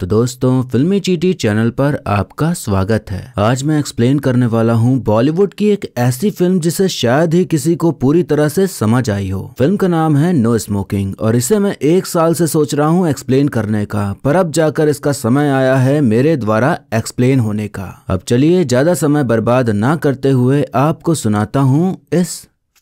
तो दोस्तों फिल्मी चींटी चैनल पर आपका स्वागत है। आज मैं एक्सप्लेन करने वाला हूं बॉलीवुड की एक ऐसी फिल्म जिसे शायद ही किसी को पूरी तरह से समझ आई हो। फिल्म का नाम है नो स्मोकिंग और इसे मैं 1 साल से सोच रहा हूं एक्सप्लेन करने का, पर अब जाकर इसका समय आया है मेरे द्वारा एक्सप्लेन होने का। अब चलिए ज्यादा समय बर्बाद ना करते हुए आपको सुनाता हूँ इस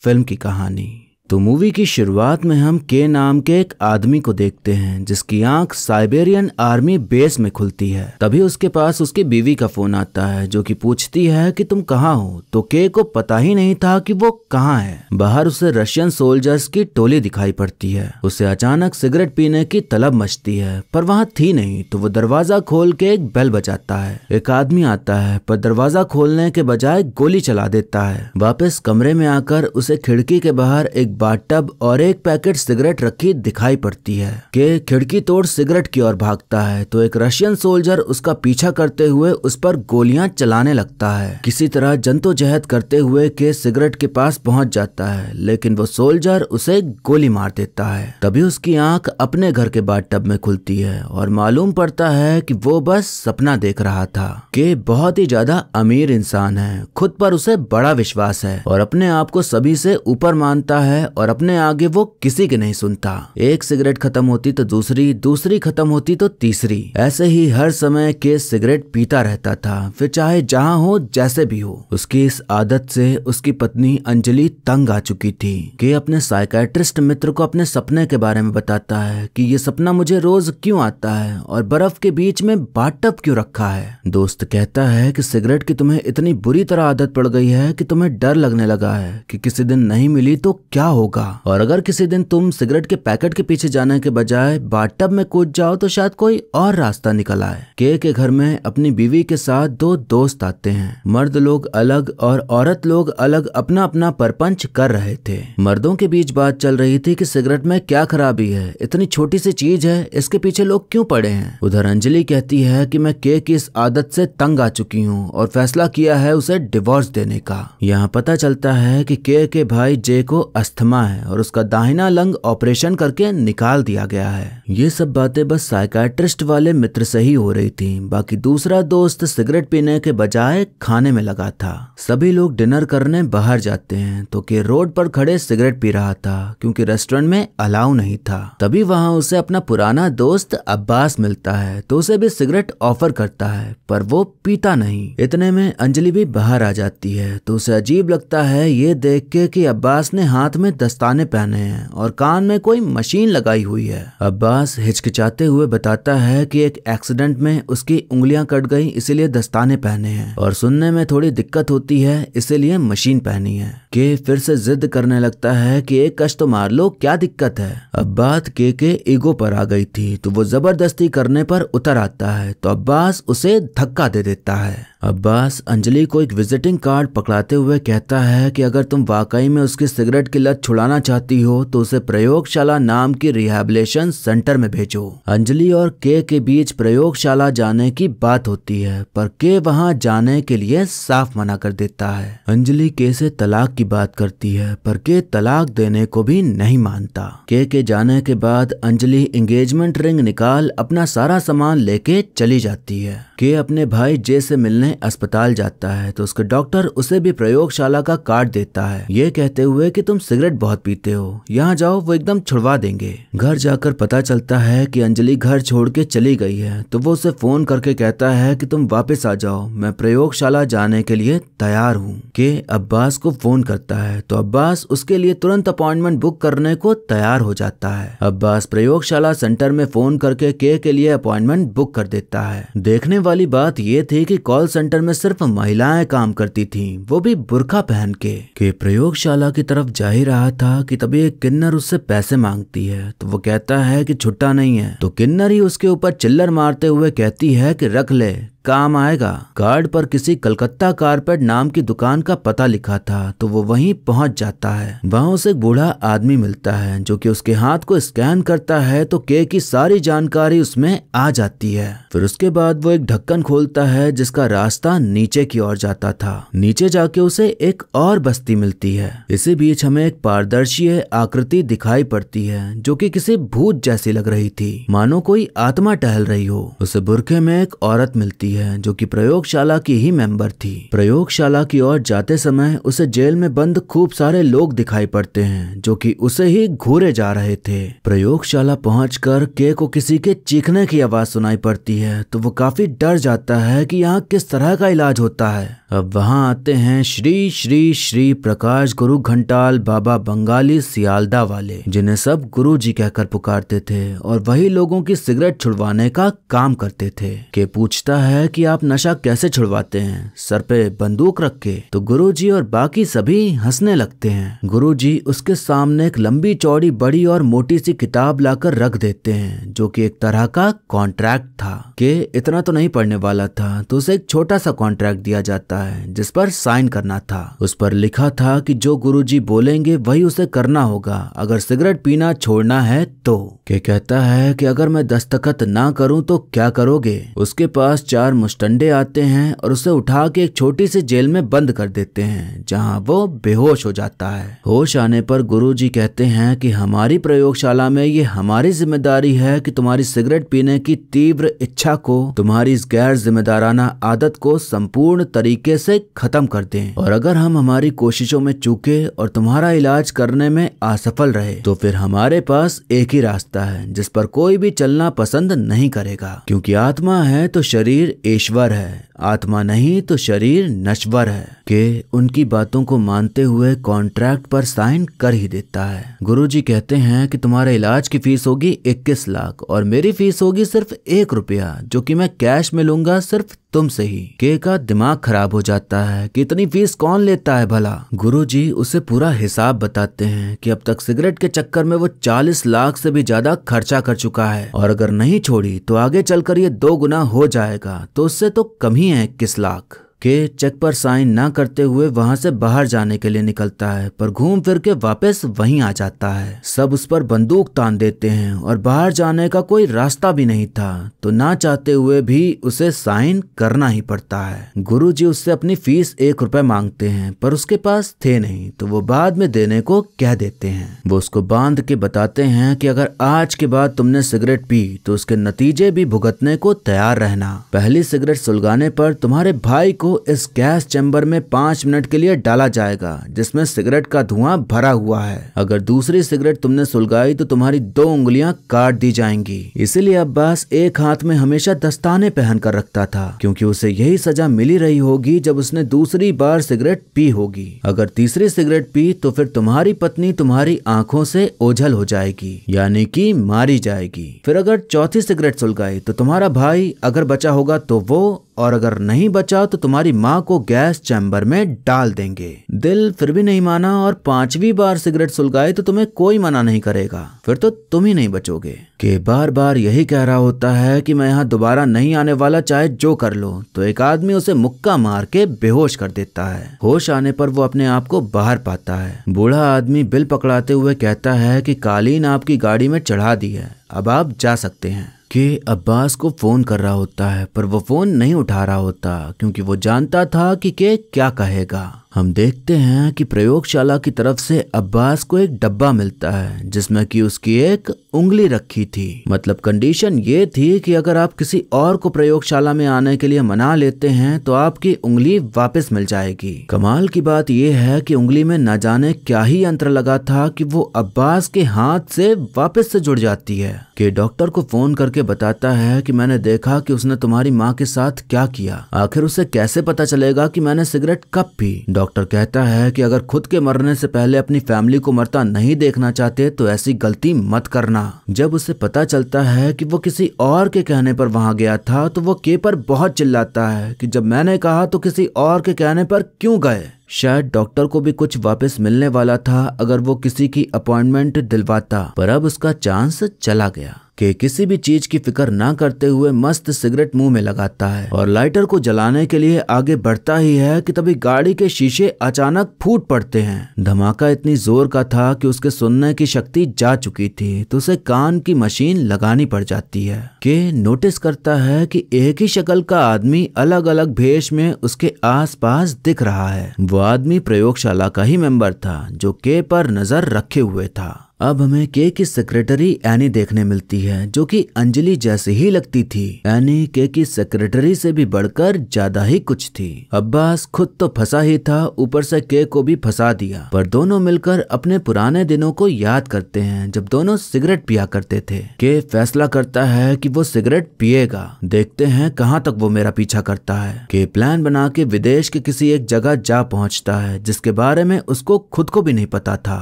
फिल्म की कहानी। तो मूवी की शुरुआत में हम के नाम के एक आदमी को देखते हैं जिसकी आंख साइबेरियन आर्मी बेस में खुलती है। तभी उसके पास उसकी बीवी का फोन आता है जो कि पूछती है कि तुम कहाँ हो। तो के को पता ही नहीं था कि वो कहाँ है। बाहर उसे रशियन सोल्जर्स की टोली दिखाई पड़ती है। उसे अचानक सिगरेट पीने की तलब मचती है पर वहाँ थी नहीं, तो वो दरवाजा खोल के एक बेल बजाता है। एक आदमी आता है पर दरवाजा खोलने के बजाय गोली चला देता है। वापस कमरे में आकर उसे खिड़की के बाहर एक बाथटब और एक पैकेट सिगरेट रखी दिखाई पड़ती है। के खिड़की तोड़ सिगरेट की ओर भागता है तो एक रशियन सोल्जर उसका पीछा करते हुए उस पर गोलियां चलाने लगता है। किसी तरह जंतोजहद करते हुए के सिगरेट के पास पहुंच जाता है लेकिन वो सोल्जर उसे गोली मार देता है। तभी उसकी आंख अपने घर के बाथटब में खुलती है और मालूम पड़ता है कि वो बस सपना देख रहा था। के बहुत ही ज्यादा अमीर इंसान है, खुद पर उसे बड़ा विश्वास है और अपने आप को सभी से ऊपर मानता है और अपने आगे वो किसी के नहीं सुनता। एक सिगरेट खत्म होती तो दूसरी खत्म होती तो तीसरी, ऐसे ही हर समय के सिगरेट पीता रहता था, फिर चाहे जहाँ हो जैसे भी हो। उसकी इस आदत से उसकी पत्नी अंजलि तंग आ चुकी थी। के अपने साइकेट्रिस्ट मित्र को अपने सपने के बारे में बताता है कि ये सपना मुझे रोज क्यों आता है और बर्फ के बीच में बाथटब क्यों रखा है। दोस्त कहता है कि सिगरेट की तुम्हें इतनी बुरी तरह आदत पड़ गई है कि तुम्हें डर लगने लगा है कि किसी दिन नहीं मिली तो क्या होगा, और अगर किसी दिन तुम सिगरेट के पैकेट के पीछे जाने के बजाय बाथटब में कूद जाओ तो शायद कोई और रास्ता निकल आए। के घर में अपनी बीवी के साथ 2 दोस्त आते हैं। मर्द लोग अलग और औरत लोग अलग अपना अपना परपंच कर रहे थे। मर्दों के बीच बात चल रही थी कि सिगरेट में क्या खराबी है, इतनी छोटी सी चीज है, इसके पीछे लोग क्यों पड़े हैं। उधर अंजलि कहती है कि मैं के की इस आदत से तंग आ चुकी हूँ और फैसला किया है उसे डिवोर्स देने का। यहाँ पता चलता है कि के भाई जे को अस्थमा है और उसका दाहिना लंग ऑपरेशन करके निकाल दिया गया है। ये सब बातें बस साइकाट्रिस्ट वाले मित्र से ही हो रही थी। बाकी दूसरा दोस्त सिगरेट पीने के बजाय खाने में लगा था। सभी लोग डिनर करने बाहर जाते हैं तो के रोड पर खड़े सिगरेट पी रहा था क्योंकि रेस्टोरेंट में अलाउ नहीं था। तभी वहां उसे अपना पुराना दोस्त अब्बास मिलता है तो उसे भी सिगरेट ऑफर करता है पर वो पीता नहीं। इतने में अंजलि भी बाहर आ जाती है तो उसे अजीब लगता है ये देख के कि अब्बास ने हाथ में दस्ताने पहने हैं और कान में कोई मशीन लगाई हुई है। अब्बास हिचकिचाते हुए बताता है कि एक एक्सीडेंट में उसकी उंगलियां कट गई इसीलिए दस्ताने पहने हैं और सुनने में थोड़ी दिक्कत होती है इसीलिए मशीन पहनी है। के फिर से जिद करने लगता है कि एक कश तो मार लो, क्या दिक्कत है। अब बात के ईगो पर आ गई थी तो वो जबरदस्ती करने पर उतर आता है तो अब्बास उसे धक्का दे देता है। अब्बास अंजलि को एक विजिटिंग कार्ड पकड़ाते हुए कहता है कि अगर तुम वाकई में उसकी सिगरेट की लत छुड़ाना चाहती हो तो उसे प्रयोगशाला नाम की रिहैबिलिटेशन सेंटर में भेजो। अंजलि और के बीच प्रयोगशाला जाने की बात होती है पर के वहां जाने के लिए साफ मना कर देता है। अंजलि के से तलाक की बात करती है पर के तलाक देने को भी नहीं मानता। के जाने के बाद अंजलि एंगेजमेंट रिंग निकाल अपना सारा सामान लेके चली जाती है। के अपने भाई जे से मिलने अस्पताल जाता है तो उसके डॉक्टर उसे भी प्रयोगशाला का कार्ड देता है ये कहते हुए कि तुम सिगरेट बहुत पीते हो, यहाँ जाओ, वो एकदम छुड़वा देंगे। घर जाकर पता चलता है कि अंजलि घर छोड़ के चली गई है तो वो उसे फोन करके कहता है कि तुम वापस आ जाओ, मैं प्रयोगशाला जाने के लिए तैयार हूँ। के अब्बास को फोन करता है तो अब्बास उसके लिए तुरंत अपॉइंटमेंट बुक करने को तैयार हो जाता है। अब्बास प्रयोगशाला सेंटर में फोन करके के लिए अपॉइंटमेंट बुक कर देता है। देखने वाली बात ये थी कि कॉल सेंटर में सिर्फ महिलाएं काम करती थीं, वो भी बुर्का पहन के प्रयोगशाला की तरफ जा ही रहा था कि तभी एक किन्नर उससे पैसे मांगती है तो वो कहता है कि छुट्टा नहीं है। तो किन्नर ही उसके ऊपर चिल्लर मारते हुए कहती है कि रख ले। काम आएगा। कार्ड पर किसी कलकत्ता कारपेट नाम की दुकान का पता लिखा था तो वो वहीं पहुंच जाता है। वहां उसे एक बूढ़ा आदमी मिलता है जो कि उसके हाथ को स्कैन करता है तो केक की सारी जानकारी उसमें आ जाती है। फिर उसके बाद वो एक ढक्कन खोलता है जिसका रास्ता नीचे की ओर जाता था। नीचे जाके उसे एक और बस्ती मिलती है। इसी बीच हमें एक पारदर्शी आकृति दिखाई पड़ती है जो कि किसी भूत जैसी लग रही थी, मानो कोई आत्मा टहल रही हो। उसे बुरखे में एक औरत मिलती है जो कि प्रयोगशाला की ही मेंबर थी। प्रयोगशाला की ओर जाते समय उसे जेल में बंद खूब सारे लोग दिखाई पड़ते हैं जो कि उसे ही घूरे जा रहे थे। प्रयोगशाला पहुंचकर के को किसी के चीखने की आवाज सुनाई पड़ती है तो वो काफी डर जाता है कि यहाँ किस तरह का इलाज होता है। अब वहाँ आते हैं श्री श्री श्री प्रकाश गुरु घंटाल बाबा बंगाली सियालदा वाले, जिन्हें सब गुरुजी कहकर पुकारते थे और वही लोगों की सिगरेट छुड़वाने का काम करते थे। के पूछता है कि आप नशा कैसे छुड़वाते हैं, सर पे बंदूक रख के? तो गुरुजी और बाकी सभी हंसने लगते हैं। गुरुजी उसके सामने एक लंबी चौड़ी बड़ी और मोटी सी किताब लाकर रख देते हैं जो कि एक तरह का कॉन्ट्रैक्ट था। के इतना तो नहीं पढ़ने वाला था तो उसे एक छोटा सा कॉन्ट्रैक्ट दिया जाता है जिस पर साइन करना था। उस पर लिखा था कि जो गुरुजी बोलेंगे वही उसे करना होगा अगर सिगरेट पीना छोड़ना है तो। के कहता है कि अगर मैं दस्तखत ना करूं तो क्या करोगे? उसके पास चार मुस्टंडे आते हैं और उसे उठा के एक छोटी सी जेल में बंद कर देते हैं जहां वो बेहोश हो जाता है। होश आने पर गुरुजी कहते हैं कि हमारी प्रयोगशाला में ये हमारी जिम्मेदारी है कि तुम्हारी सिगरेट पीने की तीव्र इच्छा को, तुम्हारी इस गैर जिम्मेदाराना आदत को संपूर्ण तरीके से खत्म कर दें, और अगर हम हमारी कोशिशों में चूके और तुम्हारा इलाज करने में असफल रहे तो फिर हमारे पास एक ही रास्ता है जिस पर कोई भी चलना पसंद नहीं करेगा, क्योंकि आत्मा है तो शरीर ईश्वर है, आत्मा नहीं तो शरीर नश्वर है। के उनकी बातों को मानते हुए कॉन्ट्रैक्ट पर साइन कर ही देता है। गुरुजी कहते हैं कि तुम्हारे इलाज की फीस होगी 21 लाख और मेरी फीस होगी सिर्फ 1 रुपया, जो कि मैं कैश में लूंगा सिर्फ तुमसे ही। के का दिमाग खराब हो जाता है कि इतनी फीस कौन लेता है भला। गुरुजी उसे पूरा हिसाब बताते हैं कि अब तक सिगरेट के चक्कर में वो 40 लाख से भी ज्यादा खर्चा कर चुका है और अगर नहीं छोड़ी तो आगे चलकर ये 2 गुना हो जाएगा, तो उससे तो कम ही है 21 लाख। के चेक पर साइन ना करते हुए वहां से बाहर जाने के लिए निकलता है पर घूम फिर के वापस वहीं आ जाता है। सब उस पर बंदूक तान देते हैं और बाहर जाने का कोई रास्ता भी नहीं था तो ना चाहते हुए भी उसे साइन करना ही पड़ता है। गुरुजी उससे अपनी फीस 1 रुपए मांगते हैं पर उसके पास थे नहीं तो वो बाद में देने को कह देते हैं। वो उसको बांध के बताते हैं कि अगर आज के बाद तुमने सिगरेट पी तो उसके नतीजे भी भुगतने को तैयार रहना। पहली सिगरेट सुलगाने पर तुम्हारे भाई को इस गैस चैम्बर में 5 मिनट के लिए डाला जाएगा जिसमें सिगरेट का धुआं भरा हुआ है। अगर दूसरी सिगरेट तुमने सुलगाई तो तुम्हारी 2 उंगलियां काट दी जाएंगी। इसीलिए अब्बास एक हाथ में हमेशा दस्ताने पहन कर रखता था क्योंकि उसे यही सजा मिली रही होगी जब उसने दूसरी बार सिगरेट पी होगी। अगर तीसरी सिगरेट पी तो फिर तुम्हारी पत्नी तुम्हारी आंखों से ओझल हो जाएगी, यानी कि मारी जाएगी। फिर अगर चौथी सिगरेट सुलगाई तो तुम्हारा भाई, अगर बचा होगा तो वो, और अगर नहीं बचा तो तुम्हारी माँ को गैस चैम्बर में डाल देंगे। दिल फिर भी नहीं माना और 5वीं बार सिगरेट सुलगाए तो तुम्हें कोई मना नहीं करेगा, फिर तो तुम ही नहीं बचोगे। के बार बार यही कह रहा होता है कि मैं यहाँ दोबारा नहीं आने वाला, चाहे जो कर लो। तो एक आदमी उसे मुक्का मार के बेहोश कर देता है। होश आने पर वो अपने आप को बाहर पाता है। बूढ़ा आदमी बिल पकड़ाते हुए कहता है कि कालीन आपकी गाड़ी में चढ़ा दी है, अब आप जा सकते हैं। के अब्बास को फोन कर रहा होता है पर वो फोन नहीं उठा रहा होता क्योंकि वो जानता था कि के क्या कहेगा। हम देखते हैं कि प्रयोगशाला की तरफ से अब्बास को एक डब्बा मिलता है जिसमें कि उसकी एक उंगली रखी थी। मतलब कंडीशन ये थी कि अगर आप किसी और को प्रयोगशाला में आने के लिए मना लेते हैं तो आपकी उंगली वापस मिल जाएगी। कमाल की बात यह है कि उंगली में न जाने क्या ही यंत्र लगा था कि वो अब्बास के हाथ से वापस से जुड़ जाती है। के डॉक्टर को फोन करके बताता है कि मैंने देखा कि उसने तुम्हारी माँ के साथ क्या किया, आखिर उसे कैसे पता चलेगा कि मैंने सिगरेट कब पी। डॉक्टर कहता है कि अगर खुद के मरने से पहले अपनी फैमिली को मरता नहीं देखना चाहते तो ऐसी गलती मत करना। जब उसे पता चलता है कि वो किसी और के कहने पर वहां गया था तो वो के पर बहुत चिल्लाता है कि जब मैंने कहा तो किसी और के कहने पर क्यों गए। शायद डॉक्टर को भी कुछ वापस मिलने वाला था अगर वो किसी की अपॉइंटमेंट दिलवाता, पर अब उसका चांस चला गया। के किसी भी चीज की फिक्र ना करते हुए मस्त सिगरेट मुंह में लगाता है और लाइटर को जलाने के लिए आगे बढ़ता ही है कि तभी गाड़ी के शीशे अचानक फूट पड़ते हैं। धमाका इतनी जोर का था कि उसके सुनने की शक्ति जा चुकी थी, तो उसे कान की मशीन लगानी पड़ जाती है। के नोटिस करता है कि एक ही शक्ल का आदमी अलग अलग भेष में उसके आसपास दिख रहा है। वो आदमी प्रयोगशाला का ही मेंबर था जो के पर नजर रखे हुए था। अब हमें के की सेक्रेटरी एनी देखने मिलती है जो कि अंजलि जैसी ही लगती थी। एनी के की सेक्रेटरी से भी बढ़कर ज्यादा ही कुछ थी। अब्बास खुद तो फंसा ही था, ऊपर से के को भी फंसा दिया, पर दोनों मिलकर अपने पुराने दिनों को याद करते हैं जब दोनों सिगरेट पिया करते थे। के फैसला करता है कि वो सिगरेट पिएगा, देखते हैं कहाँ तक वो मेरा पीछा करता है। के प्लान बना के विदेश के किसी एक जगह जा पहुँचता है जिसके बारे में उसको खुद को भी नहीं पता था।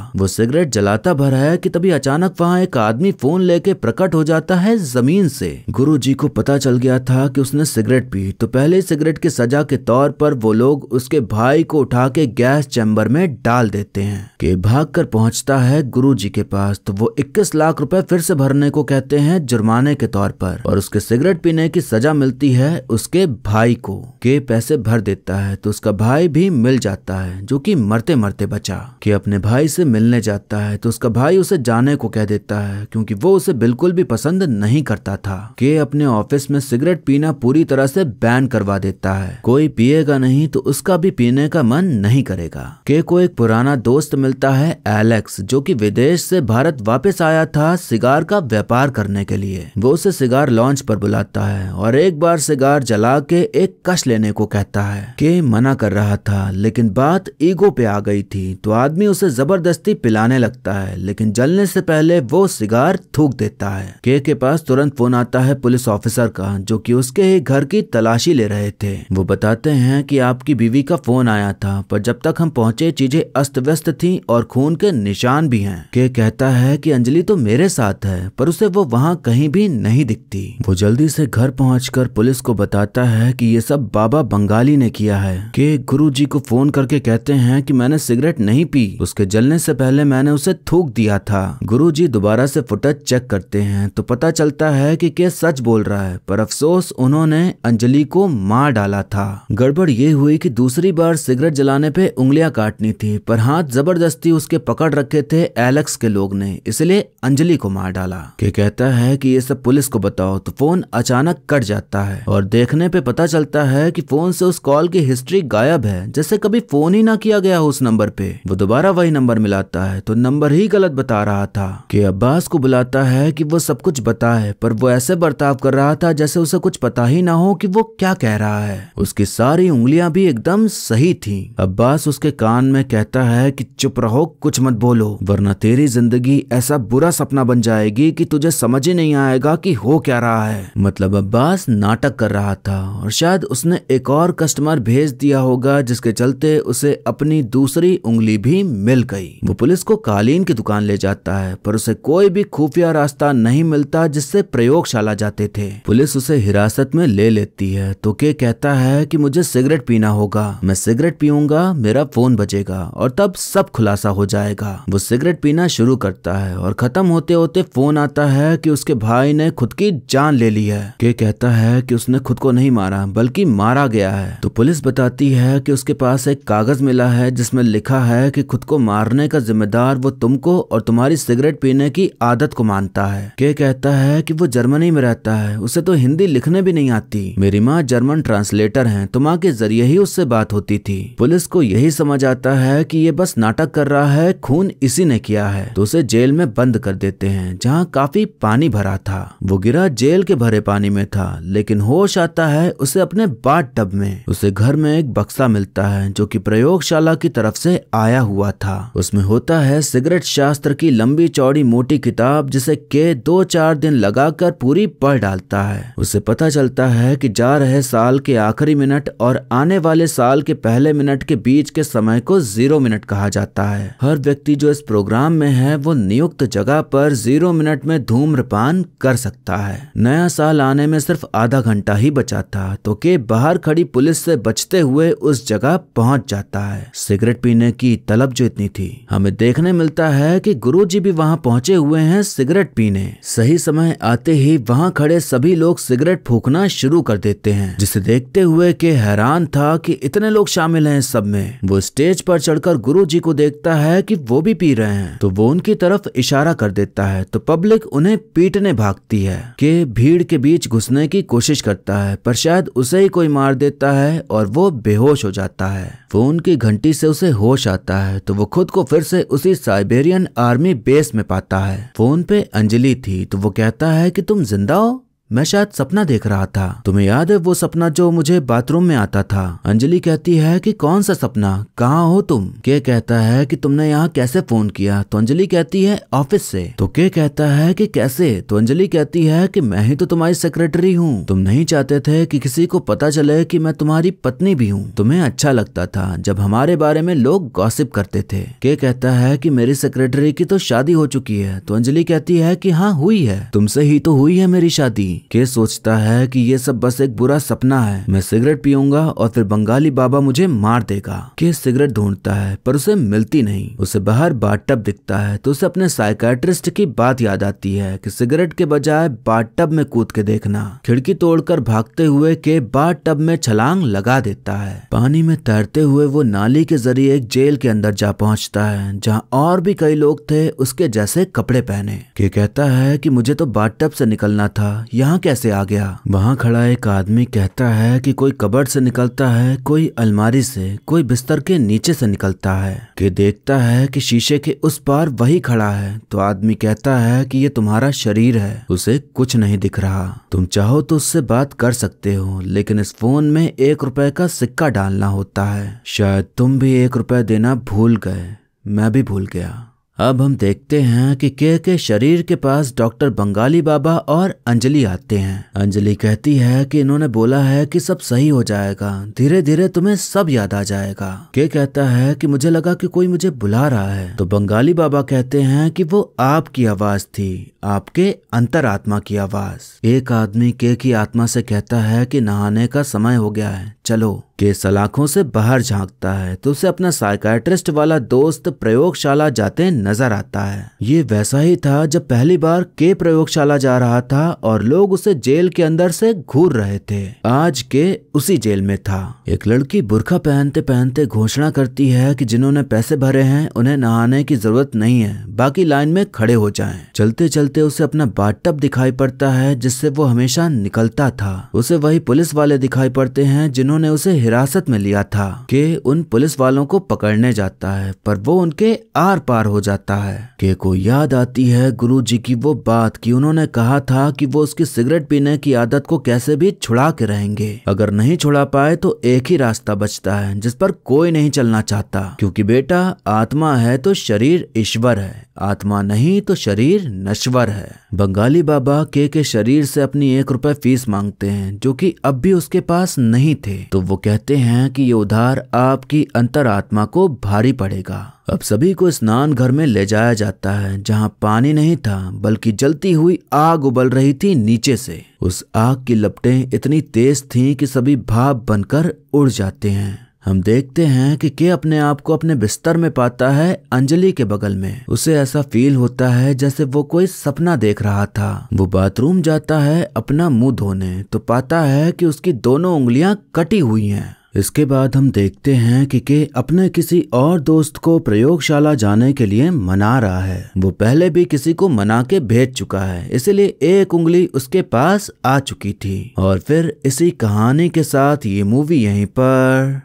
वो सिगरेट जलाता भर कि तभी अचानक वहाँ एक आदमी फोन लेके प्रकट हो जाता है जमीन से। गुरुजी को पता चल गया था कि उसने सिगरेट पी, तो पहले सिगरेट की सजा के तौर पर वो लोग उसके भाई को उठा के गैस चैम्बर में डाल देते हैं। के भागकर पहुंचता है गुरुजी के पास, तो वो 21 लाख रुपए फिर से भरने को कहते हैं जुर्माने के तौर पर, और उसके सिगरेट पीने की सजा मिलती है उसके भाई को। के पैसे भर देता है तो उसका भाई भी मिल जाता है जो की मरते मरते बचा। के अपने भाई से मिलने जाता है तो उसका भाई उसे जाने को कह देता है क्योंकि वो उसे बिल्कुल भी पसंद नहीं करता था। के अपने ऑफिस में सिगरेट पीना पूरी तरह से बैन करवा देता है, कोई पिएगा नहीं तो उसका भी पीने का मन नहीं करेगा। के को एक पुराना दोस्त मिलता है एलेक्स, जो कि विदेश से भारत वापस आया था सिगार का व्यापार करने के लिए। वो उसे सिगार लॉन्च पर बुलाता है और एक बार सिगार जला के एक कश लेने को कहता है। के मना कर रहा था लेकिन बात ईगो पे आ गई थी, तो आदमी उसे जबरदस्ती पिलाने लगता है लेकिन जलने से पहले वो सिगार थूक देता है। के पास तुरंत फोन आता है पुलिस ऑफिसर का जो कि उसके ही घर की तलाशी ले रहे थे। वो बताते हैं कि आपकी बीवी का फोन आया था, पर जब तक हम पहुंचे चीजें अस्त व्यस्त थीं और खून के निशान भी हैं। के कहता है कि अंजलि तो मेरे साथ है पर उसे वो वहाँ कहीं भी नहीं दिखती। वो जल्दी से घर पहुँच कर पुलिस को बताता है कि ये सब बाबा बंगाली ने किया है। के गुरुजी को फोन करके कहते हैं कि मैंने सिगरेट नहीं पी, उसके जलने से पहले मैंने उसे थूक दिया था। गुरुजी दोबारा से फुटेज चेक करते हैं तो पता चलता है कि के सच बोल रहा है, पर अफसोस उन्होंने अंजलि को मार डाला था। गड़बड़ ये हुई कि दूसरी बार सिगरेट जलाने पे उंगलियां काटनी थी, पर हाथ जबरदस्ती उसके पकड़ रखे थे एलेक्स के लोग ने, इसलिए अंजलि को मार डाला। के कहता है कि ये सब पुलिस को बताओ, तो फोन अचानक कट जाता है और देखने पे पता चलता है कि फोन से उस कॉल की हिस्ट्री गायब है जैसे कभी फोन ही ना किया गया हो उस नंबर पे। वो दोबारा वही नंबर मिलाता है तो नंबर ही गलत बता रहा था। के अब्बास को बुलाता है कि वो सब कुछ बताए, पर वो ऐसे बर्ताव कर रहा था जैसे उसे कुछ पता ही ना हो कि वो क्या कह रहा है। उसकी सारी उंगलियां भी एकदम सही थीं। अब्बास उसके कान में कहता है कि चुप रहो, कुछ मत बोलो, वरना तेरी जिंदगी ऐसा बुरा सपना बन जाएगी कि तुझे समझ ही नहीं आएगा कि हो क्या रहा है। मतलब अब्बास नाटक कर रहा था और शायद उसने एक और कस्टमर भेज दिया होगा जिसके चलते उसे अपनी दूसरी उंगली भी मिल गई। वो पुलिस को कालीन की दुकान ले जाता है, पर उसे कोई भी खुफिया रास्ता नहीं मिलता जिससे प्रयोगशाला जाते थे। पुलिस उसे हिरासत में ले लेती है तो के कहता है कि मुझे सिगरेट पीना होगा, मैं सिगरेट पीऊंगा, मेरा फोन बजेगा और तब सब खुलासा हो जाएगा। वो सिगरेट पीना शुरू करता है और खत्म होते होते फोन आता है कि उसके भाई ने खुद की जान ले ली है। के कहता है कि उसने खुद को नहीं मारा बल्कि मारा गया है, तो पुलिस बताती है कि उसके पास एक कागज मिला है जिसमें लिखा है कि खुद को मारने का जिम्मेदार वो तुमको और तुम्हारी सिगरेट पीने की आदत को मानता है। के कहता है कि वो जर्मनी में रहता है, उसे तो हिंदी लिखने भी नहीं आती, मेरी माँ जर्मन ट्रांसलेटर हैं तो माँ के जरिए ही उससे बात होती थी। पुलिस को यही समझ आता है कि ये बस नाटक कर रहा है, खून इसी ने किया है, तो उसे जेल में बंद कर देते हैं जहाँ काफी पानी भरा था। वो गिरा जेल के भरे पानी में था लेकिन होश आता है उसे अपने बाट टब में। उसे घर में एक बक्सा मिलता है जो की प्रयोगशाला की तरफ से आया हुआ था। उसमें होता है सिगरेट शास्त्र की लंबी चौड़ी मोटी किताब जिसे के 2-4 दिन लगाकर पूरी पढ़ डालता है। उसे पता चलता है कि जा रहे साल के आखिरी मिनट और आने वाले साल के पहले मिनट के बीच के समय को 0 मिनट कहा जाता है। हर व्यक्ति जो इस प्रोग्राम में है वो नियुक्त जगह पर 0 मिनट में धूम्रपान कर सकता है। नया साल आने में सिर्फ आधा घंटा ही बचा था तो के बाहर खड़ी पुलिस से बचते हुए उस जगह पहुंच जाता है। सिगरेट पीने की तलब जो इतनी थी, हमें देखने मिलता है कि गुरुजी भी वहां पहुंचे हुए हैं सिगरेट पीने। सही समय आते ही वहां खड़े सभी लोग सिगरेट फूकना शुरू कर देते हैं, जिसे देखते हुए के हैरान था कि इतने लोग शामिल हैं सब में। वो स्टेज पर चढ़कर गुरुजी को देखता है कि वो भी पी रहे हैं तो वो उनकी तरफ इशारा कर देता है तो पब्लिक उन्हें पीटने भागती है। के भीड़ के बीच घुसने की कोशिश करता है पर शायद उसे ही कोई मार देता है और वो बेहोश हो जाता है। फोन की घंटी से उसे होश आता है तो वो खुद को फिर से उसी साइबेरियन आर्मी बेस में पाता है। फोन पे अंजलि थी तो वो कहता है कि तुम जिंदा हो, मैं शायद सपना देख रहा था, तुम्हें याद है वो सपना जो मुझे बाथरूम में आता था। अंजलि कहती है कि कौन सा सपना, कहाँ हो तुम। के कहता है कि तुमने यहाँ कैसे फोन किया तो अंजलि कहती है ऑफिस से। तो के कहता है कि कैसे तो अंजलि कहती है कि मैं ही तो तुम्हारी सेक्रेटरी हूँ, तुम नहीं चाहते थे कि किसी को पता चले कि मैं तुम्हारी पत्नी भी हूँ, तुम्हें अच्छा लगता था जब हमारे बारे में लोग गॉसिप करते थे। के कहता है कि मेरी सेक्रेटरी की तो शादी हो चुकी है तो अंजलि कहती है कि हाँ हुई है, तुमसे ही तो हुई है मेरी शादी। के सोचता है कि ये सब बस एक बुरा सपना है, मैं सिगरेट पीऊंगा और फिर बंगाली बाबा मुझे मार देगा। के सिगरेट ढूंढता है पर उसे मिलती नहीं। उसे बाहर बाथटब दिखता है तो उसे अपने साइकाट्रिस्ट की बात याद आती है कि सिगरेट के बजाय बाथटब में कूद के देखना। खिड़की तोड़कर भागते हुए के बाथटब में छलांग लगा देता है। पानी में तैरते हुए वो नाली के जरिए एक जेल के अंदर जा पहुंचता है जहाँ और भी कई लोग थे उसके जैसे कपड़े पहने। के कहता है कि मुझे तो बाथटब से निकलना था, यहाँ कैसे आ गया। वहाँ खड़ा एक आदमी कहता है कि कोई कबर्ड से निकलता है, कोई अलमारी से, कोई बिस्तर के नीचे से निकलता है। के देखता है कि शीशे के उस पार वही खड़ा है तो आदमी कहता है कि ये तुम्हारा शरीर है, उसे कुछ नहीं दिख रहा, तुम चाहो तो उससे बात कर सकते हो लेकिन इस फोन में 1 रुपए का सिक्का डालना होता है, शायद तुम भी 1 रुपए देना भूल गए, मैं भी भूल गया। अब हम देखते हैं कि के शरीर के पास डॉक्टर बंगाली बाबा और अंजलि आते हैं। अंजलि कहती है कि इन्होंने बोला है कि सब सही हो जाएगा, धीरे धीरे तुम्हें सब याद आ जाएगा। के कहता है कि मुझे लगा कि कोई मुझे बुला रहा है तो बंगाली बाबा कहते हैं कि वो आपकी आवाज थी, आपके अंतरात्मा की आवाज। एक आदमी के की आत्मा से कहता है कि नहाने का समय हो गया है, चलो। के सलाखों से बाहर झांकता है तो उसे अपना साइकाट्रिस्ट वाला दोस्त प्रयोगशाला जाते नजर आता है। ये वैसा ही था जब पहली बार के प्रयोगशाला जा रहा था और लोग उसे जेल के अंदर से घूर रहे थे। आज के उसी जेल में था। एक लड़की बुर्खा पहनते पहनते घोषणा करती है कि जिन्होंने पैसे भरे हैं उन्हें नहाने की जरूरत नहीं है, बाकी लाइन में खड़े हो जाएं। चलते चलते उसे अपना बाथटब दिखाई पड़ता है जिससे वो हमेशा निकलता था। उसे वही पुलिस वाले दिखाई पड़ते हैं जिन्होंने उसे हिरासत में लिया था। के उन पुलिस वालों को पकड़ने जाता है पर वो उनके आर पार हो जाता है। के को याद आती है गुरुजी की वो बात कि उन्होंने कहा था कि वो उसकी सिगरेट पीने की आदत को कैसे भी छुड़ा के रहेंगे, अगर नहीं छुड़ा पाए तो एक ही रास्ता बचता है जिस पर कोई नहीं चलना चाहता, क्योंकि बेटा आत्मा है तो शरीर ईश्वर है, आत्मा नहीं तो शरीर नश्वर है। बंगाली बाबा के शरीर से अपनी 1 रुपए फीस मांगते हैं जो कि अब भी उसके पास नहीं थे तो वो कहते हैं कि ये उधार आपकी अंतरात्मा को भारी पड़ेगा। अब सभी को स्नान घर में ले जाया जाता है जहाँ पानी नहीं था बल्कि जलती हुई आग उबल रही थी नीचे से। उस आग की लपटें इतनी तेज थीं कि सभी भाप बनकर उड़ जाते हैं। हम देखते हैं कि के अपने आप को अपने बिस्तर में पाता है अंजलि के बगल में। उसे ऐसा फील होता है जैसे वो कोई सपना देख रहा था। वो बाथरूम जाता है अपना मुंह धोने तो पाता है कि उसकी दोनों उंगलियां कटी हुई हैं। इसके बाद हम देखते हैं कि के अपने किसी और दोस्त को प्रयोगशाला जाने के लिए मना रहा है। वो पहले भी किसी को मना के भेज चुका है इसलिए 1 उंगली उसके पास आ चुकी थी। और फिर इसी कहानी के साथ ये मूवी यहीं पर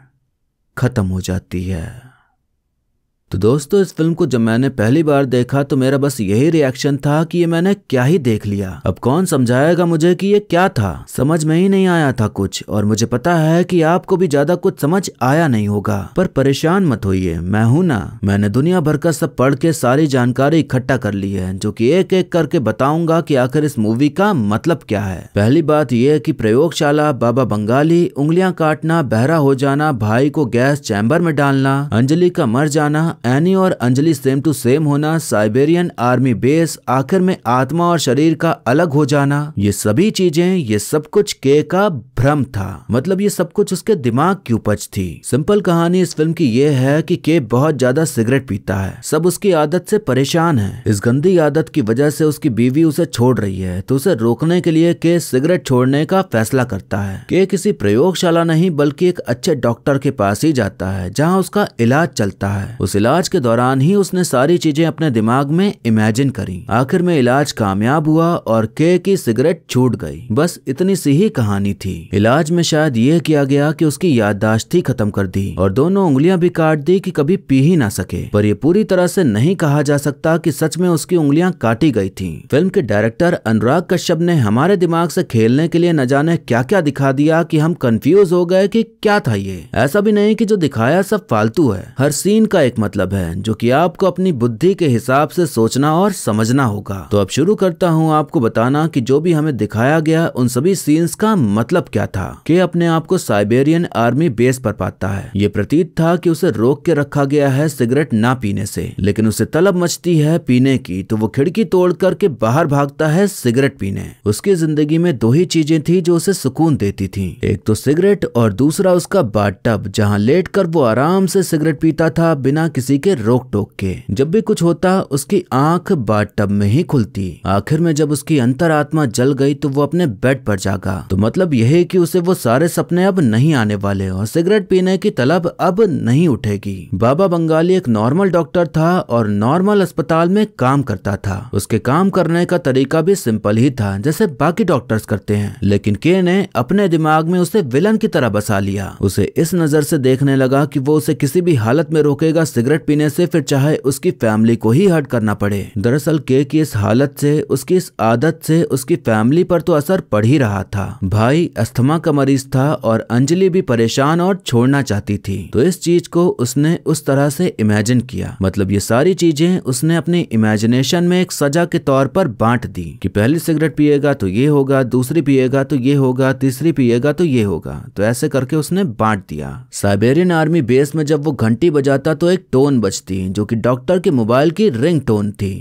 खत्म हो जाती है। तो दोस्तों, इस फिल्म को जब मैंने पहली बार देखा तो मेरा बस यही रिएक्शन था कि ये मैंने क्या ही देख लिया, अब कौन समझाएगा मुझे कि ये क्या था, समझ में ही नहीं आया था कुछ। और मुझे पता है कि आपको भी ज्यादा कुछ समझ आया नहीं होगा, पर परेशान मत होइए, मैं हूं ना। मैंने दुनिया भर का सब पढ़ के सारी जानकारी इकट्ठा कर ली है जो कि एक एक करके बताऊंगा कि आखिर इस मूवी का मतलब क्या है। पहली बात यह कि प्रयोगशाला, बाबा बंगाली, उंगलियां काटना, बहरा हो जाना, भाई को गैस चैम्बर में डालना, अंजलि का मर जाना, एनी और अंजलि सेम टू सेम होना, साइबेरियन आर्मी बेस, आखिर में आत्मा और शरीर का अलग हो जाना, ये सभी चीजें, ये सब कुछ के का भ्रम था। मतलब ये सब कुछ उसके दिमाग की उपज थी। सिंपल कहानी इस फिल्म की ये है कि के बहुत ज्यादा सिगरेट पीता है, सब उसकी आदत से परेशान है। इस गंदी आदत की वजह से उसकी बीवी उसे छोड़ रही है, तो उसे रोकने के लिए के सिगरेट छोड़ने का फैसला करता है। के किसी प्रयोगशाला नहीं बल्कि एक अच्छे डॉक्टर के पास ही जाता है, जहाँ उसका इलाज चलता है। उस इलाज के दौरान ही उसने सारी चीजें अपने दिमाग में इमेजिन करी। आखिर में इलाज कामयाब हुआ और के की सिगरेट छूट गई। बस इतनी सी ही कहानी थी। इलाज में शायद ये किया गया कि उसकी याददाश्त ही खत्म कर दी और दोनों उंगलियां भी काट दी कि कभी पी ही ना सके। पर ये पूरी तरह से नहीं कहा जा सकता कि सच में उसकी उंगलियां काटी गई थी। फिल्म के डायरेक्टर अनुराग कश्यप ने हमारे दिमाग से खेलने के लिए न जाने क्या क्या दिखा दिया कि हम कंफ्यूज हो गए कि क्या था ये। ऐसा भी नहीं कि जो दिखाया सब फालतू है, हर सीन का एक मतलब है जो कि आपको अपनी बुद्धि के हिसाब से सोचना और समझना होगा। तो अब शुरू करता हूँ आपको बताना कि जो भी हमें दिखाया गया उन सभी सीन्स का मतलब क्या था। के अपने आप को साइबेरियन आर्मी बेस पर पाता है। ये प्रतीत था कि उसे रोक के रखा गया है सिगरेट ना पीने से, लेकिन उसे तलब मचती है पीने की, तो वो खिड़की तोड़ करके बाहर भागता है सिगरेट पीने। उसकी जिंदगी में दो ही चीजें थी जो उसे सुकून देती थी, एक तो सिगरेट और दूसरा उसका बाथटब, जहाँ लेट कर वो आराम से सिगरेट पीता था बिना किसी के रोक टोक के। जब भी कुछ होता उसकी आंख बाथटब में ही खुलती। आखिर में जब उसकी अंतरात्मा जल गई तो वो अपने बेड पर जागा। तो मतलब यही कि उसे वो सारे सपने अब नहीं आने वाले और सिगरेट पीने की तलब अब नहीं उठेगी। बाबा बंगाली एक नॉर्मल डॉक्टर था और नॉर्मल अस्पताल में काम करता था। उसके काम करने का तरीका भी सिंपल ही था जैसे बाकी डॉक्टर्स करते हैं, लेकिन के ने अपने दिमाग में उसे विलन की तरह बसा लिया। उसे इस नजर से देखने लगा कि वो उसे किसी भी हालत में रोकेगा सिगरेट पीने से, फिर चाहे उसकी फैमिली को ही हर्ट करना पड़े। दरअसल के की इस हालत से, उसकी इस आदत से उसकी फैमिली पर तो असर पड़ ही रहा था। भाई अस्थमा का मरीज था और अंजलि भी परेशान और छोड़ना चाहती थी, तो इस चीज को उसने उस तरह से इमेजिन किया। मतलब ये सारी चीजें उसने अपनी इमेजिनेशन में एक सजा के तौर पर बांट दी कि पहली सिगरेट पिएगा तो ये होगा, दूसरी पिएगा तो ये होगा, तीसरी पिएगा तो ये होगा। तो ऐसे करके उसने बांट दिया। साइबेरियन आर्मी बेस में जब वो घंटी बजाता तो एक टोन बजती जो कि डॉक्टर के मोबाइल की रिंग टोन थी।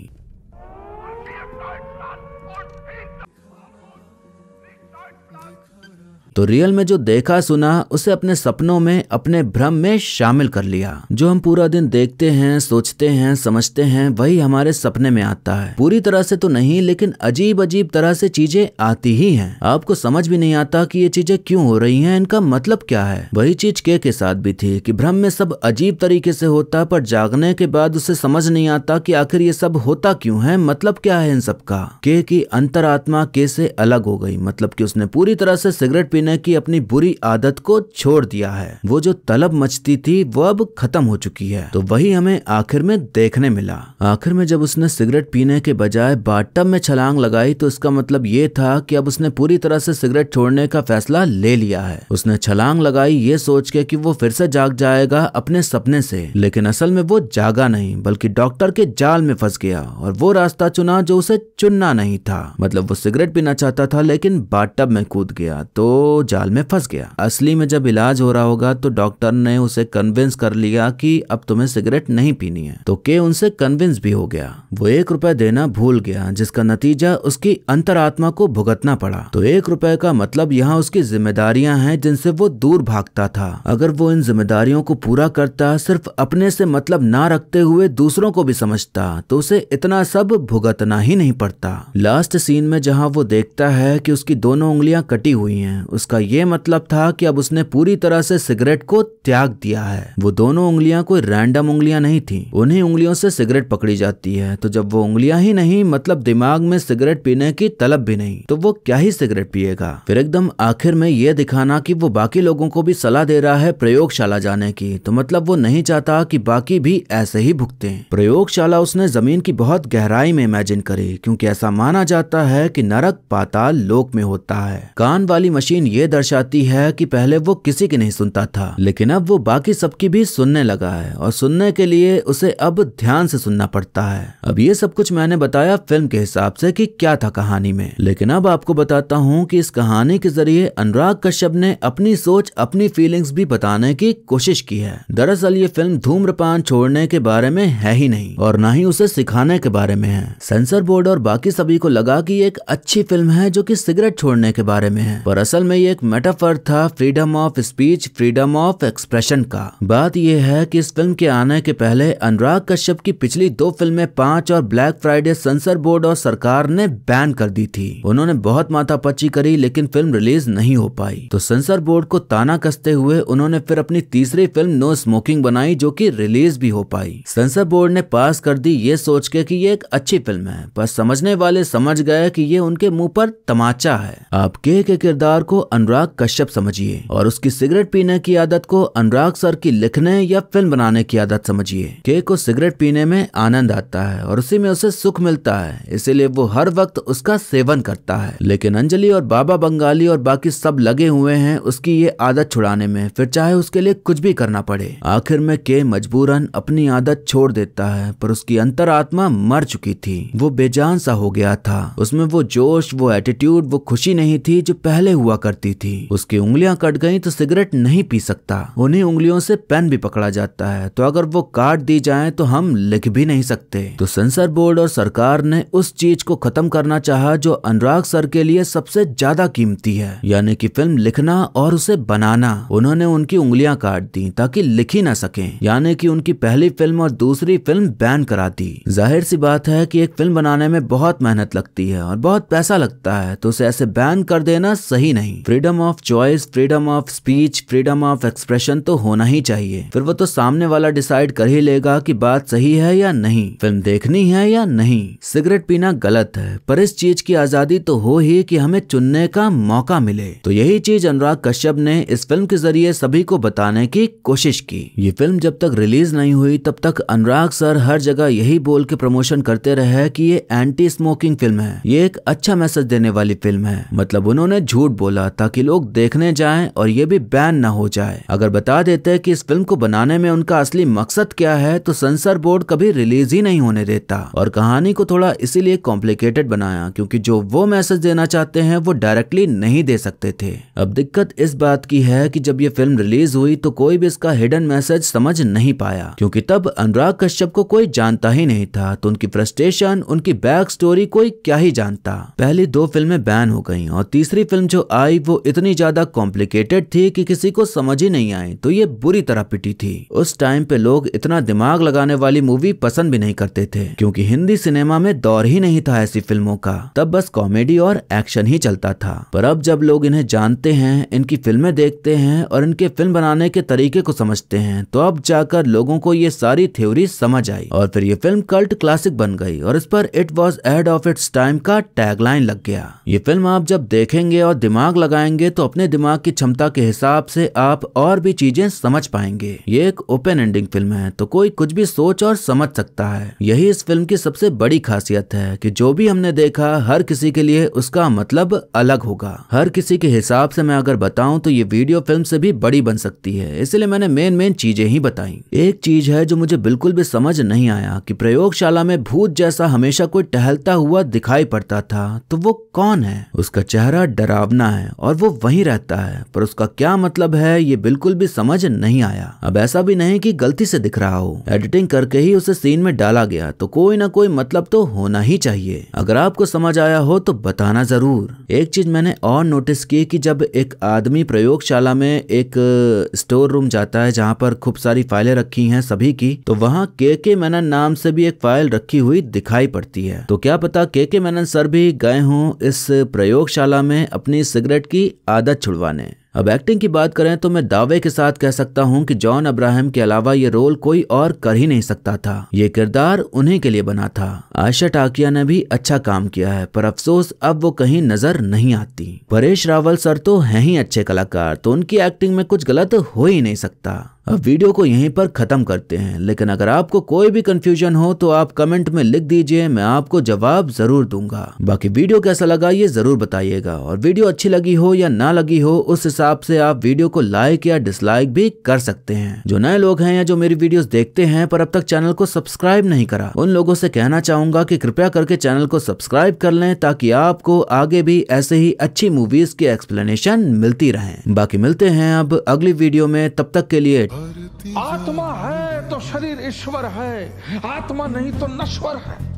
तो रियल में जो देखा सुना उसे अपने सपनों में, अपने भ्रम में शामिल कर लिया। जो हम पूरा दिन देखते हैं, सोचते हैं, समझते हैं, वही हमारे सपने में आता है। पूरी तरह से तो नहीं, लेकिन अजीब अजीब तरह से चीजें आती ही हैं। आपको समझ भी नहीं आता कि ये चीजें क्यों हो रही हैं, इनका मतलब क्या है। वही चीज के साथ भी थी कि भ्रम में सब अजीब तरीके से होता, पर जागने के बाद उसे समझ नहीं आता कि आखिर ये सब होता क्यों है, मतलब क्या है इन सबका। के की अंतरात्मा के से अलग हो गई, मतलब कि उसने पूरी तरह से सिगरेट की अपनी बुरी आदत को छोड़ दिया है। वो जो तलब मचती थी वो अब खत्म हो चुकी है। तो वही हमें आखिर में देखने मिला। आखिर में जब उसने सिगरेट पीने के बजाय बाथटब में छलांग लगाई तो इसका मतलब ये था कि अब उसने पूरी तरह से सिगरेट छोड़ने का फैसला ले लिया है। उसने छलांग लगाई ये सोच के कि वो फिर से जाग जाएगा अपने सपने से, लेकिन असल में वो जागा नहीं बल्कि डॉक्टर के जाल में फंस गया और वो रास्ता चुना जो उसे चुनना नहीं था। मतलब वो सिगरेट पीना चाहता था लेकिन बाथटब में कूद गया तो जाल में फंस गया। असली में जब इलाज हो रहा होगा तो डॉक्टर ने उसे कन्विंस कर लिया कि अब तुम्हें सिगरेट नहीं पीनी है, तो के उनसे कन्विंस भी हो गया। वो 1 रुपए देना भूल गया, जिसका नतीजा उसकी अंतरात्मा को भुगतना पड़ा। तो 1 रुपए का मतलब यहाँ उसकी जिम्मेदारियां हैं जिनसे वो दूर भागता था। अगर वो इन जिम्मेदारियों को पूरा करता, सिर्फ अपने से मतलब ना रखते हुए दूसरों को भी समझता, तो उसे इतना सब भुगतना ही नहीं पड़ता। लास्ट सीन में जहाँ वो देखता है कि उसकी दोनों उंगलियां कटी हुई है, उसका ये मतलब था कि अब उसने पूरी तरह से सिगरेट को त्याग दिया है। वो दोनों उंगलियां कोई रैंडम उंगलियां नहीं थी, उन्हीं उंगलियों से सिगरेट पकड़ी जाती है। तो जब वो उंगलियां ही नहीं, मतलब दिमाग में सिगरेट पीने की तलब भी नहीं, तो वो क्या ही सिगरेट पिएगा। फिर एकदम आखिर में ये दिखाना कि वो बाकी लोगों को भी सलाह दे रहा है प्रयोगशाला जाने की, तो मतलब वो नहीं चाहता कि बाकी भी ऐसे ही भुगते। प्रयोगशाला उसने जमीन की बहुत गहराई में इमेजिन करी, क्योंकि ऐसा माना जाता है कि नरक पाताल लोक में होता है। कान वाली मशीन ये दर्शाती है कि पहले वो किसी की नहीं सुनता था, लेकिन अब वो बाकी सबकी भी सुनने लगा है और सुनने के लिए उसे अब ध्यान से सुनना पड़ता है। अब ये सब कुछ मैंने बताया फिल्म के हिसाब से कि क्या था कहानी में, लेकिन अब आपको बताता हूँ कि इस कहानी के जरिए अनुराग कश्यप ने अपनी सोच, अपनी फीलिंग्स भी बताने की कोशिश की है। दरअसल ये फिल्म धूम्रपान छोड़ने के बारे में है ही नहीं और ना ही उसे सिखाने के बारे में है। सेंसर बोर्ड और बाकी सभी को लगा कि एक अच्छी फिल्म है जो कि सिगरेट छोड़ने के बारे में है, पर असल में ये एक मेटाफर था freedom of speech, freedom of expression का। बात यह है कि इस फिल्म के आने के पहले अनुराग कश्यप की पिछली दो फिल्में पांच और ब्लैक फ्राइडे सेंसर बोर्ड और सरकार ने बैन कर दी थी। उन्होंने बहुत माथापच्ची करी लेकिन फिल्म रिलीज नहीं हो पाई, तो सेंसर बोर्ड को ताना कसते हुए उन्होंने फिर अपनी तीसरी फिल्म नो स्मोकिंग बनाई जो कि रिलीज भी हो पाई। सेंसर बोर्ड ने पास कर दी ये सोच के कि ये एक अच्छी फिल्म है, पर समझने वाले समझ गए कि ये उनके मुंह पर तमाचा है। आप के किरदार को अनुराग कश्यप समझिए और उसकी सिगरेट पीने की आदत को अनुराग सर की लिखने या फिल्म बनाने की आदत समझिए। के को सिगरेट पीने में आनंद आता है और उसी में उसे सुख मिलता है, इसीलिए वो हर वक्त उसका सेवन करता है। लेकिन अंजलि और बाबा बंगाली और बाकी सब लगे हुए हैं उसकी ये आदत छुड़ाने में, फिर चाहे उसके लिए कुछ भी करना पड़े। आखिर में के मजबूरन अपनी आदत छोड़ देता है, पर उसकी अंतरात्मा मर चुकी थी। वो बेजान सा हो गया था, उसमें वो जोश, वो एटीट्यूड, वो खुशी नहीं थी जो पहले हुआ करती थी। उसकी उंगलियां कट गई तो सिगरेट नहीं पी सकता, उन्हीं उंगलियों से पेन भी पकड़ा जाता है, तो अगर वो काट दी जाए तो हम लिख भी नहीं सकते। तो सेंसर बोर्ड और सरकार ने उस चीज को खत्म करना चाहा जो अनुराग सर के लिए सबसे ज्यादा कीमती है, यानी कि फिल्म लिखना और उसे बनाना। उन्होंने उनकी उंगलियां काट दी ताकि लिख ही ना सके, यानी कि उनकी पहली फिल्म और दूसरी फिल्म बैन करा दी। जाहिर सी बात है कि एक फिल्म बनाने में बहुत मेहनत लगती है और बहुत पैसा लगता है, तो उसे ऐसे बैन कर देना सही नहीं। Freedom of choice, freedom of speech, freedom of expression तो होना ही चाहिए, फिर वो तो सामने वाला डिसाइड कर ही लेगा कि बात सही है या नहीं, फिल्म देखनी है या नहीं। सिगरेट पीना गलत है, पर इस चीज की आजादी तो हो ही कि हमें चुनने का मौका मिले। तो यही चीज अनुराग कश्यप ने इस फिल्म के जरिए सभी को बताने की कोशिश की। ये फिल्म जब तक रिलीज नहीं हुई तब तक अनुराग सर हर जगह यही बोल के प्रमोशन करते रहे कि ये एंटी स्मोकिंग फिल्म है, ये एक अच्छा मैसेज देने वाली फिल्म है। मतलब उन्होंने झूठ बोला ताकि लोग देखने जाएं और ये भी बैन ना हो जाए। अगर बता देते कि इस फिल्म को बनाने में उनका असली मकसद क्या है तो सेंसर बोर्ड कभी रिलीज ही नहीं होने देता। और कहानी को थोड़ा इसीलिए कॉम्प्लिकेटेड बनाया क्योंकि जो वो मैसेज देना चाहते हैं वो डायरेक्टली नहीं दे सकते थे। अब दिक्कत इस बात की है कि जब ये फिल्म रिलीज हुई तो कोई भी इसका हिडन मैसेज समझ नहीं पाया, क्योंकि तब अनुराग कश्यप को कोई जानता ही नहीं था, तो उनकी फ्रस्ट्रेशन, उनकी बैक स्टोरी कोई क्या ही जानता। पहली दो फिल्में बैन हो गईं और तीसरी फिल्म जो आई वो इतनी ज्यादा कॉम्प्लिकेटेड थी कि किसी को समझ ही नहीं आई, तो ये बुरी तरह पिटी थी। उस टाइम पे लोग इतना दिमाग लगाने वाली मूवी पसंद भी नहीं करते थे क्योंकि हिंदी सिनेमा में दौर ही नहीं था ऐसी फिल्मों का, तब बस कॉमेडी और एक्शन ही चलता था। पर अब जब लोग इन्हें जानते हैं, इनकी फिल्में देखते हैं और इनके फिल्म बनाने के तरीके को समझते हैं, तो अब जाकर लोगों को ये सारी थ्योरी समझ आई और फिर ये फिल्म कल्ट क्लासिक बन गई और इस पर it was ahead of its time का टैगलाइन लग गया। ये फिल्म आप जब देखेंगे और दिमाग लगाएंगे तो अपने दिमाग की क्षमता के हिसाब से आप और भी चीजें समझ पाएंगे। ये एक ओपन एंडिंग फिल्म है तो कोई कुछ भी सोच और समझ सकता है। यही इस फिल्म की सबसे बड़ी खासियत है कि जो भी हमने देखा हर किसी के लिए उसका मतलब अलग होगा, हर किसी के हिसाब से। मैं अगर बताऊं तो ये वीडियो फिल्म से भी बड़ी बन सकती है, इसलिए मैंने मेन चीजें ही बताई। एक चीज है जो मुझे बिल्कुल भी समझ नहीं आया कि प्रयोगशाला में भूत जैसा हमेशा कोई टहलता हुआ दिखाई पड़ता था, तो वो कौन है? उसका चेहरा डरावना है और वो वहीं रहता है, पर उसका क्या मतलब है ये बिल्कुल भी समझ नहीं आया। अब ऐसा भी नहीं कि गलती से दिख रहा हो, एडिटिंग करके ही उसे सीन में डाला गया, तो कोई ना कोई मतलब तो होना ही चाहिए। अगर आपको समझ आया हो तो बताना जरूर। एक चीज मैंने और नोटिस की कि जब एक आदमी प्रयोगशाला में एक स्टोर रूम जाता है जहाँ पर खूब सारी फाइलें रखी हैं सभी की, तो वहाँ के मेनन नाम से भी एक फाइल रखी हुई दिखाई पड़ती है, तो क्या पता के मेनन सर भी गए हों इस प्रयोगशाला में अपनी सिगरेट की आदत छुड़वाने। अब एक्टिंग की बात करें तो मैं दावे के साथ कह सकता हूं कि जॉन अब्राहम के अलावा ये रोल कोई और कर ही नहीं सकता था, ये किरदार उन्हीं के लिए बना था। आशा टाकिया ने भी अच्छा काम किया है, पर अफसोस अब वो कहीं नजर नहीं आती। परेश रावल सर तो हैं ही अच्छे कलाकार, तो उनकी एक्टिंग में कुछ गलत हो ही नहीं सकता। अब वीडियो को यहीं पर ख़त्म करते हैं, लेकिन अगर आपको कोई भी कन्फ्यूजन हो तो आप कमेंट में लिख दीजिए, मैं आपको जवाब ज़रूर दूंगा। बाकी वीडियो कैसा लगा ये ज़रूर बताइएगा, और वीडियो अच्छी लगी हो या ना लगी हो उस हिसाब से आप वीडियो को लाइक या डिसलाइक भी कर सकते हैं। जो नए लोग हैं या जो मेरी वीडियोस देखते हैं पर अब तक चैनल को सब्सक्राइब नहीं करा, उन लोगों से कहना चाहूँगा कि कृपया करके चैनल को सब्सक्राइब कर लें ताकि आपको आगे भी ऐसे ही अच्छी मूवीज़ की एक्सप्लेनेशन मिलती रहें। बाकी मिलते हैं अब अगली वीडियो में, तब तक के लिए। आत्मा है तो शरीर ईश्वर है, आत्मा नहीं तो नश्वर है।